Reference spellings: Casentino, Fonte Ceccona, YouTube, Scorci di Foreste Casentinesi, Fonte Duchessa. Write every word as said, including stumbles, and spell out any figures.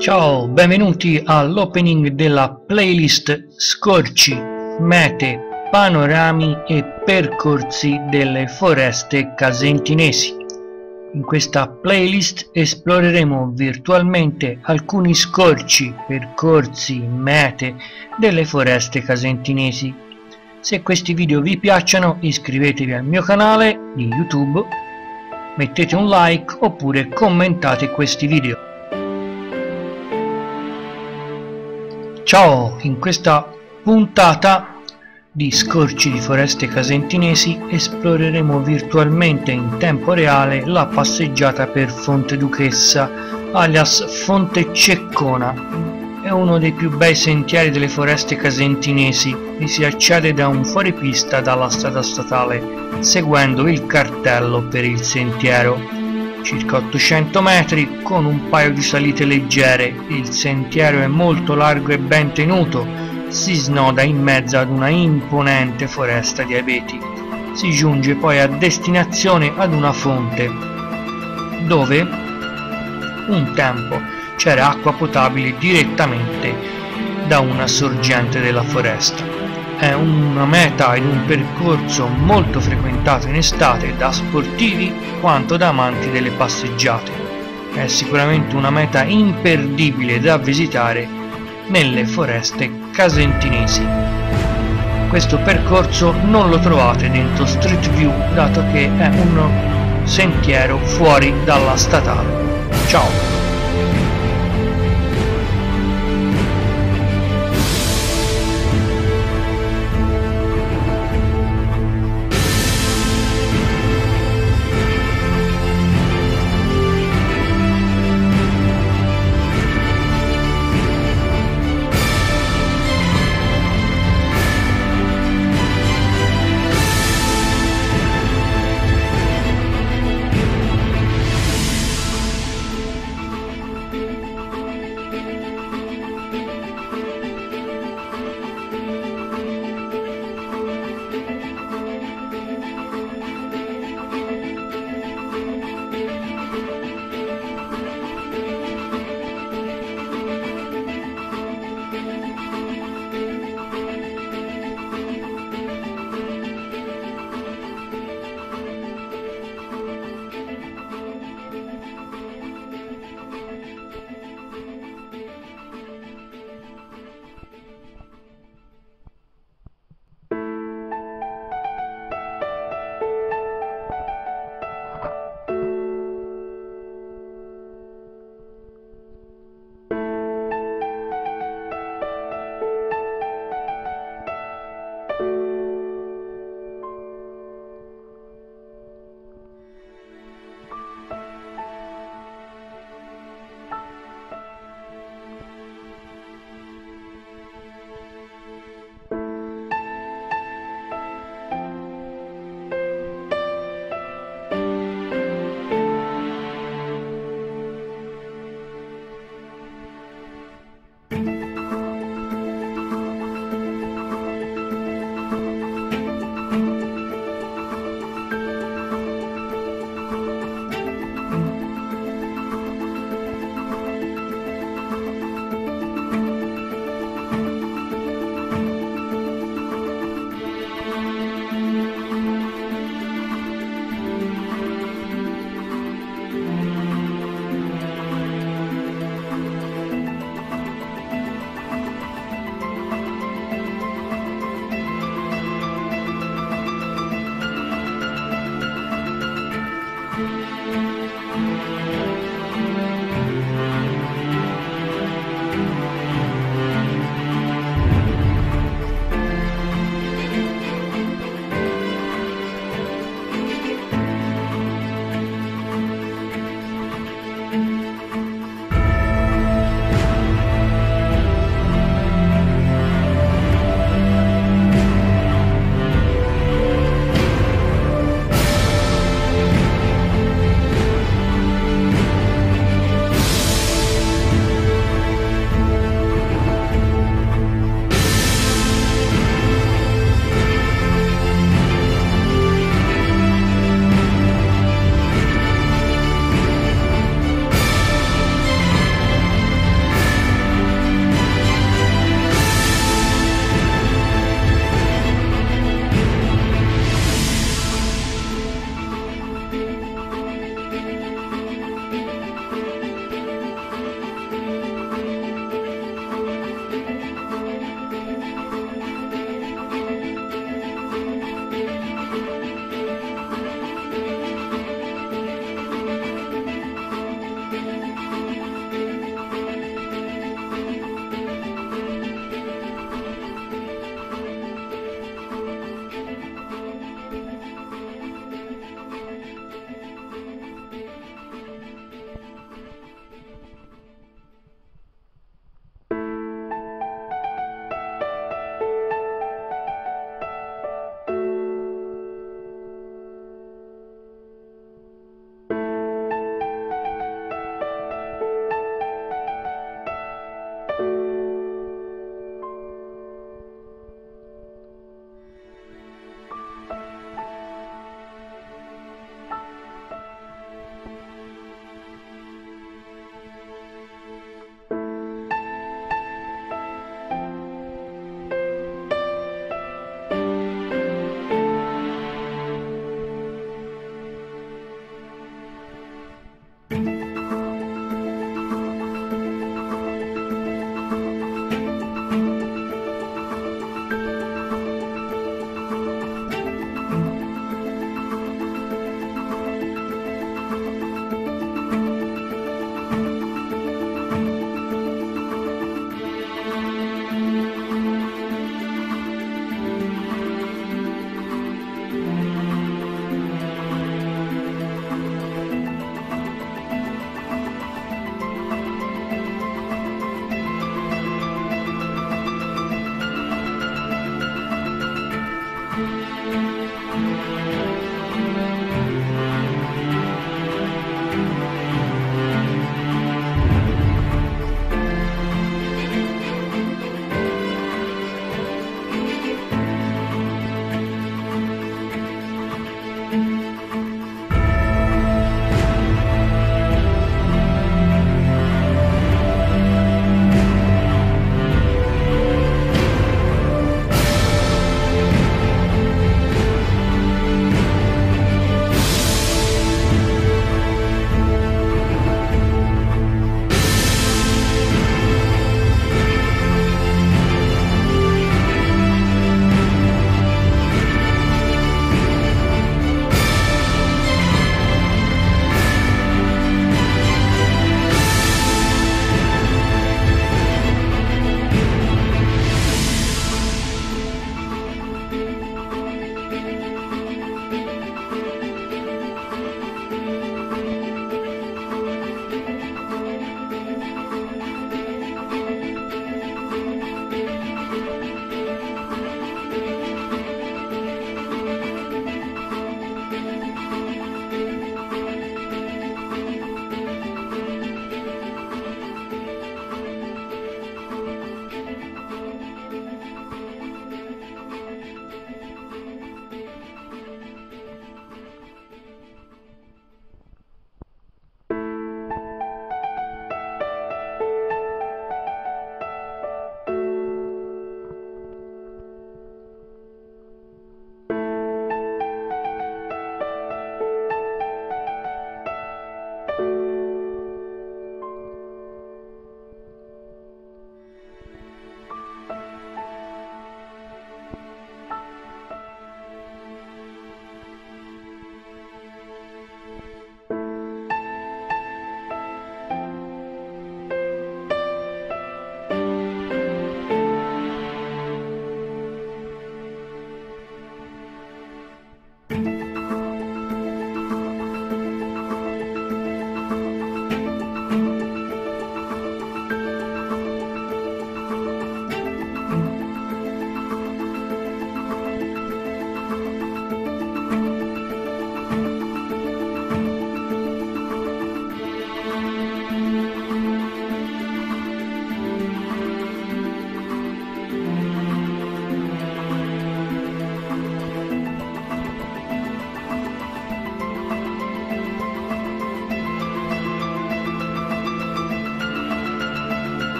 Ciao, benvenuti all'opening della playlist Scorci, mete, panorami e percorsi delle foreste casentinesi. In questa playlist esploreremo virtualmente alcuni scorci, percorsi, mete delle foreste casentinesi. Se questi video vi piacciono, iscrivetevi al mio canale di YouTube, mettete un like oppure commentate questi video. Ciao, in questa puntata di Scorci di Foreste Casentinesi esploreremo virtualmente in tempo reale la passeggiata per Fonte Duchessa, alias Fonte Ceccona. È uno dei più bei sentieri delle foreste casentinesi e si accede da un fuoripista dalla strada statale, seguendo il cartello per il sentiero. Circa ottocento metri con un paio di salite leggere, il sentiero è molto largo e ben tenuto, si snoda in mezzo ad una imponente foresta di abeti. Si giunge poi a destinazione ad una fonte, dove un tempo c'era acqua potabile direttamente da una sorgente della foresta. È una meta ed un percorso molto frequentato in estate da sportivi quanto da amanti delle passeggiate. È sicuramente una meta imperdibile da visitare nelle foreste casentinesi. Questo percorso non lo trovate dentro Street View, dato che è un sentiero fuori dalla statale. Ciao!